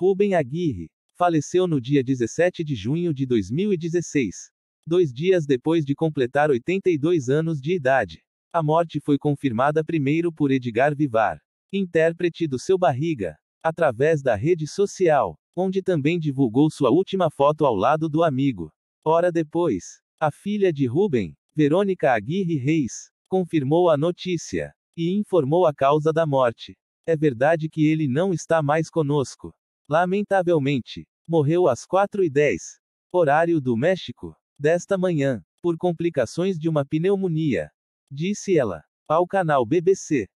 Ruben Aguirre faleceu no dia 17 de junho de 2016, 2 dias depois de completar 82 anos de idade. A morte foi confirmada primeiro por Edgar Vivar, intérprete do Seu Barriga, através da rede social, onde também divulgou sua última foto ao lado do amigo. Hora depois, a filha de Ruben, Verônica Aguirre Reis, confirmou a notícia e informou a causa da morte. É verdade que ele não está mais conosco. Lamentavelmente, morreu às 4h10, horário do México, desta manhã, por complicações de uma pneumonia, disse ela ao canal BBC.